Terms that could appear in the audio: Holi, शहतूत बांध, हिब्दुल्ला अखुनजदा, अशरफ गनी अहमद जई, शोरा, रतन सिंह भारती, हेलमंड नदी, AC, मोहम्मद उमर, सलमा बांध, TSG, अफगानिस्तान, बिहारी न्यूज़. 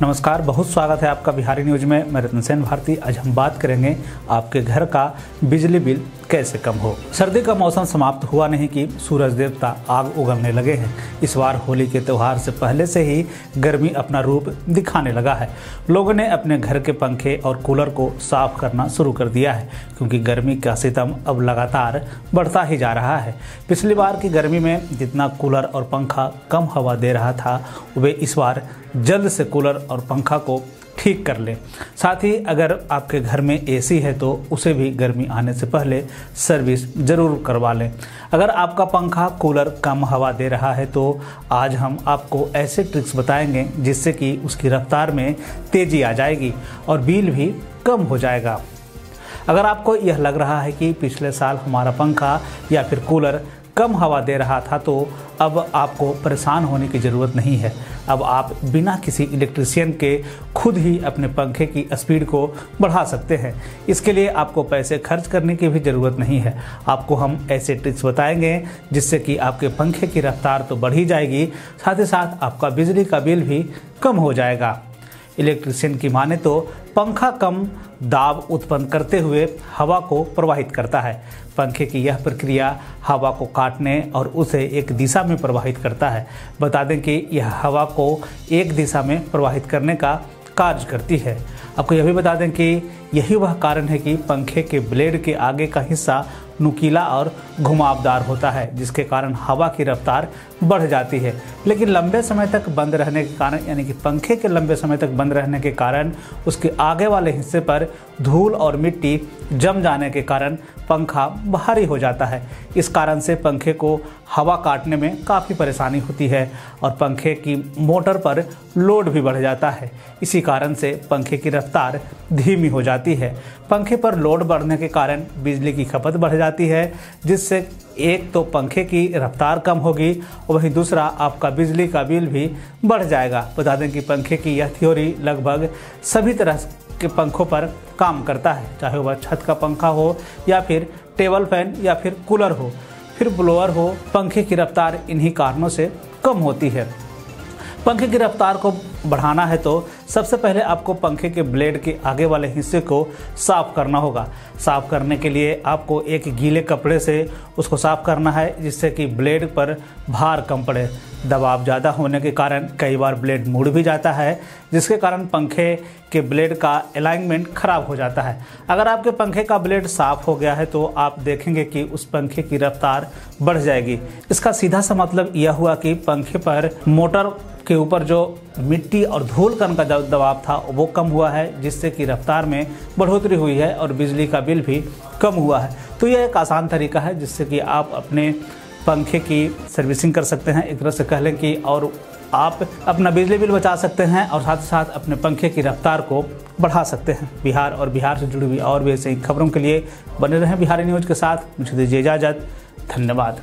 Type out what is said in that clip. नमस्कार, बहुत स्वागत है आपका बिहारी न्यूज़ में। मैं रतन सिंह भारती। आज हम बात करेंगे आपके घर का बिजली बिल कैसे कम हो। सर्दी का मौसम समाप्त हुआ नहीं कि सूरज देवता आग उगलने लगे हैं। इस बार होली के त्यौहार से पहले से ही गर्मी अपना रूप दिखाने लगा है। लोगों ने अपने घर के पंखे और कूलर को साफ करना शुरू कर दिया है, क्योंकि गर्मी का सितम अब लगातार बढ़ता ही जा रहा है। पिछली बार की गर्मी में जितना कूलर और पंखा कम हवा दे रहा था, वे इस बार जल्द से कूलर और पंखा को ठीक कर लें। साथ ही अगर आपके घर में एसी है तो उसे भी गर्मी आने से पहले सर्विस ज़रूर करवा लें। अगर आपका पंखा कूलर कम हवा दे रहा है तो आज हम आपको ऐसे ट्रिक्स बताएंगे जिससे कि उसकी रफ्तार में तेज़ी आ जाएगी और बिल भी कम हो जाएगा। अगर आपको यह लग रहा है कि पिछले साल हमारा पंखा या फिर कूलर कम हवा दे रहा था, तो अब आपको परेशान होने की ज़रूरत नहीं है। अब आप बिना किसी इलेक्ट्रिशियन के खुद ही अपने पंखे की स्पीड को बढ़ा सकते हैं। इसके लिए आपको पैसे खर्च करने की भी ज़रूरत नहीं है। आपको हम ऐसे ट्रिक्स बताएंगे जिससे कि आपके पंखे की रफ्तार तो बढ़ ही जाएगी, साथ ही साथ आपका बिजली का बिल भी कम हो जाएगा। इलेक्ट्रिशियन की माने तो पंखा कम दाब उत्पन्न करते हुए हवा को प्रवाहित करता है। पंखे की यह प्रक्रिया हवा को काटने और उसे एक दिशा में प्रवाहित करता है। बता दें कि यह हवा को एक दिशा में प्रवाहित करने का कार्य करती है। आपको यह भी बता दें कि यही वह कारण है कि पंखे के ब्लेड के आगे का हिस्सा नुकीला और घुमावदार होता है, जिसके कारण हवा की रफ्तार बढ़ जाती है। लेकिन लंबे समय तक बंद रहने के कारण, यानी कि पंखे के लंबे समय तक बंद रहने के कारण, उसके आगे वाले हिस्से पर धूल और मिट्टी जम जाने के कारण पंखा भारी हो जाता है। इस कारण से पंखे को हवा काटने में काफ़ी परेशानी होती है और पंखे की मोटर पर लोड भी बढ़ जाता है। इसी कारण से पंखे की रफ्तार धीमी हो जाती है। पंखे पर लोड बढ़ने के कारण बिजली की खपत बढ़ जाती है, जिससे एक तो पंखे की रफ्तार कम होगी, वहीं दूसरा आपका बिजली का बिल भी बढ़ जाएगा। बता दें कि पंखे की यह थ्योरी लगभग सभी तरह के पंखों पर काम करता है, चाहे वह छत का पंखा हो या फिर टेबल फैन या फिर कूलर हो, फिर ब्लोअर हो। पंखे की रफ्तार इन्हीं कारणों से कम होती है। पंखे की रफ्तार को बढ़ाना है तो सबसे पहले आपको पंखे के ब्लेड के आगे वाले हिस्से को साफ करना होगा। साफ करने के लिए आपको एक गीले कपड़े से उसको साफ करना है, जिससे कि ब्लेड पर भार कम पड़े। दबाव ज़्यादा होने के कारण कई बार ब्लेड मुड़ भी जाता है, जिसके कारण पंखे के ब्लेड का अलाइनमेंट खराब हो जाता है। अगर आपके पंखे का ब्लेड साफ हो गया है तो आप देखेंगे कि उस पंखे की रफ्तार बढ़ जाएगी। इसका सीधा सा मतलब यह हुआ कि पंखे पर मोटर के ऊपर जो मिट्टी और धूल कण का दबाव था वो कम हुआ है, जिससे कि रफ्तार में बढ़ोतरी हुई है और बिजली का बिल भी कम हुआ है। तो यह एक आसान तरीका है जिससे कि आप अपने पंखे की सर्विसिंग कर सकते हैं। एक तरह से कह लें कि और आप अपना बिजली बिल बचा सकते हैं और साथ ही साथ अपने पंखे की रफ्तार को बढ़ा सकते हैं। बिहार और बिहार से जुड़ी हुई और भी ऐसी खबरों के लिए बने रहें बिहारी न्यूज़ के साथ। मुझे दीजिए इजाज़त। धन्यवाद।